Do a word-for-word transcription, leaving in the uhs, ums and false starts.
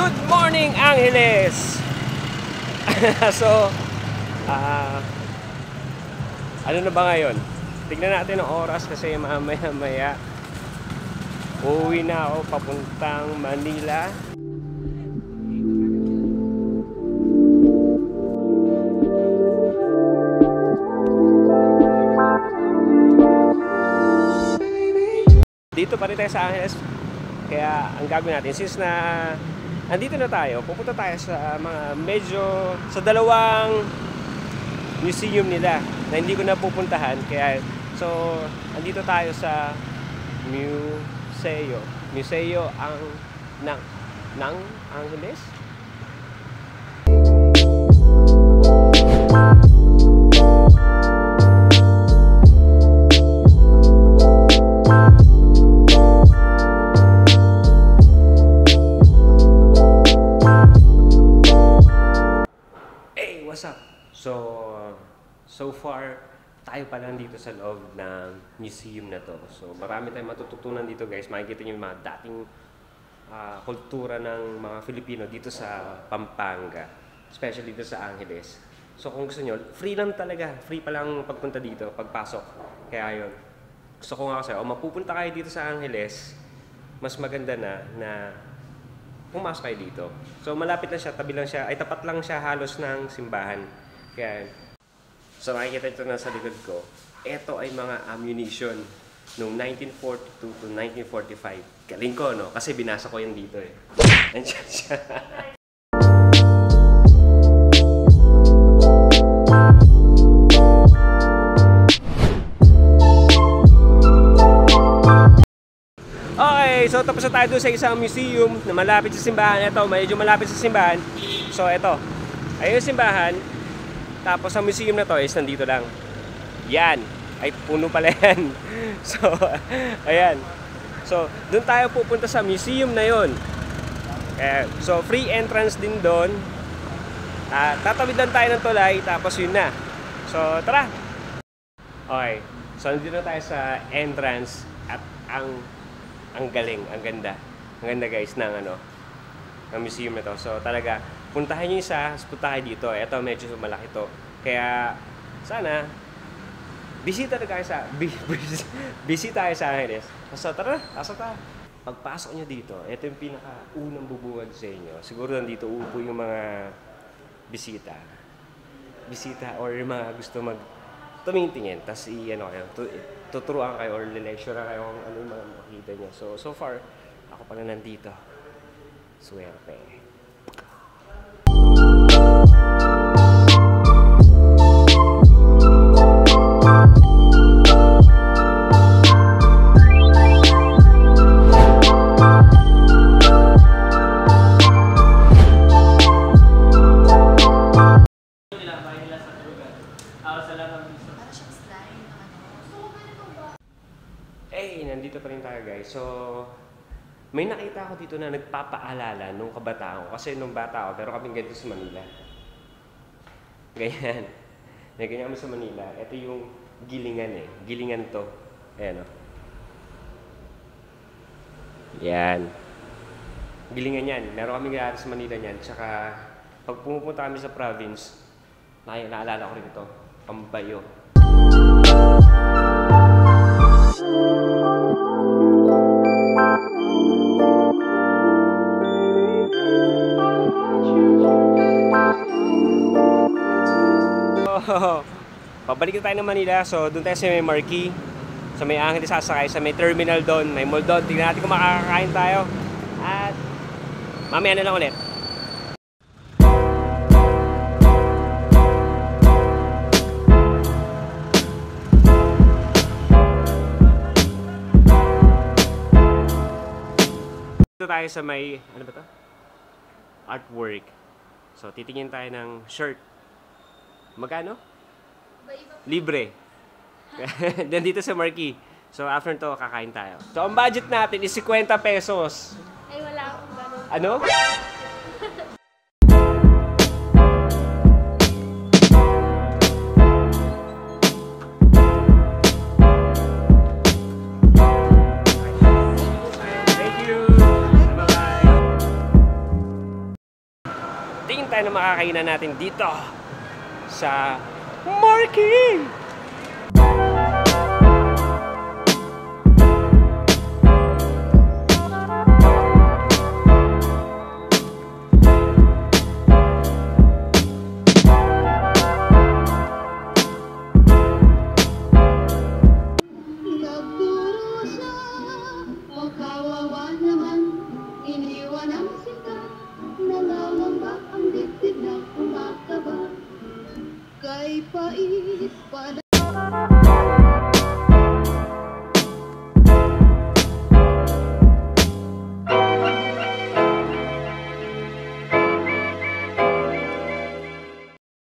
Good morning, Angeles! So, uh, ano na ba ngayon? Tignan natin ang oras kasi mamaya-maya uuwi na ako papuntang Manila. Dito pa rin tayo sa Angeles. Kaya ang gagawin natin, since na andito na tayo, pupunta tayo sa mga medyo, sa dalawang museum nila na hindi ko na pupuntahan. Kaya, so, andito tayo sa museo. Museo ang, ng, ng Angeles. So far, tayo pa lang dito sa loob ng museum na to. So, marami tayong matututunan dito, guys. Makikita nyo yung mga dating uh, kultura ng mga Filipino dito sa Pampanga. Especially dito sa Angeles. So, kung gusto nyo, free lang talaga. Free pa lang pagpunta dito, pagpasok. Kaya yun. Gusto ko nga kasi, o mapupunta kayo dito sa Angeles, mas maganda na na pumasok kayo dito. So, malapit na siya, tabi lang siya, ay tapat lang siya halos ng simbahan. Kaya yun. So makikita ito na sa likod ko, ito ay mga ammunition noong nineteen forty-two to nineteen forty-five. Galing ko, no? Kasi binasa ko yan dito eh. Nandiyan siya. Okay, so tapos na tayo sa isang museum na malapit sa simbahan. Ito, medyo malapit sa simbahan. So ito, ayun yung simbahan. Tapos ang museum na to is nandito lang. Yan. Ay, puno pala yan. So, ayan. So, doon tayo pupunta sa museum na yun. Eh, so, free entrance din doon. Uh, tatawid lang tayo ng tulay, tapos yun na. So, tara! Okay. So, nandito na tayo sa entrance. At ang ang galing, ang ganda. Ang ganda, guys, ng ano, ng museum na to. So, talaga, puntahan nyo isa, punta kayo dito. Ito, medyo malaki to. Kaya, sana, bisita na kayo sa, bi, bis, bisita kayo sa Angeles. So, tara, asa ta. Pagpasok nyo dito, ito yung pinakaunang bubungad sa inyo. Siguro nandito uupo yung mga bisita. Bisita or mga gusto mag tumitingin. Tapos, i-ano kayo, tuturuan kayo or lecture kayo kung ano yung mga makita nyo. So, so far, ako pala nandito. Swerte. Eh, nandito pa rin tayo, guys. So, may nakita ako dito na nagpapaalala nung kabataan ko. Kasi nung bata ako, pero kaming ganito sa Manila. Ganyan. Ganyan kami sa Manila. Ito yung gilingan eh. Gilingan to. Ayan o. Yan. Gilingan yan. Meron kaming gilari sa Manila yan. Tsaka, pag pumupunta kami sa province, na naalala ko rin ito. Pambayo. Pabalik na tayo ng Manila. So doon tayo sa may Marque, sa may Angeles, sasakay sa may terminal doon, may mall doon. Tingnan natin kung makakakain tayo at mamaya na lang ulit. Dito tayo sa may ano ba to? Artwork. So titingin tayo ng shirt. Magkano? Libre. Nandito sa Marque. So, after to, kakain tayo. So, ang budget natin is fifty pesos. Ay, wala akong ganun. Ano? Thank you! Bye-bye! tayo ng makakainan natin dito sa Marque!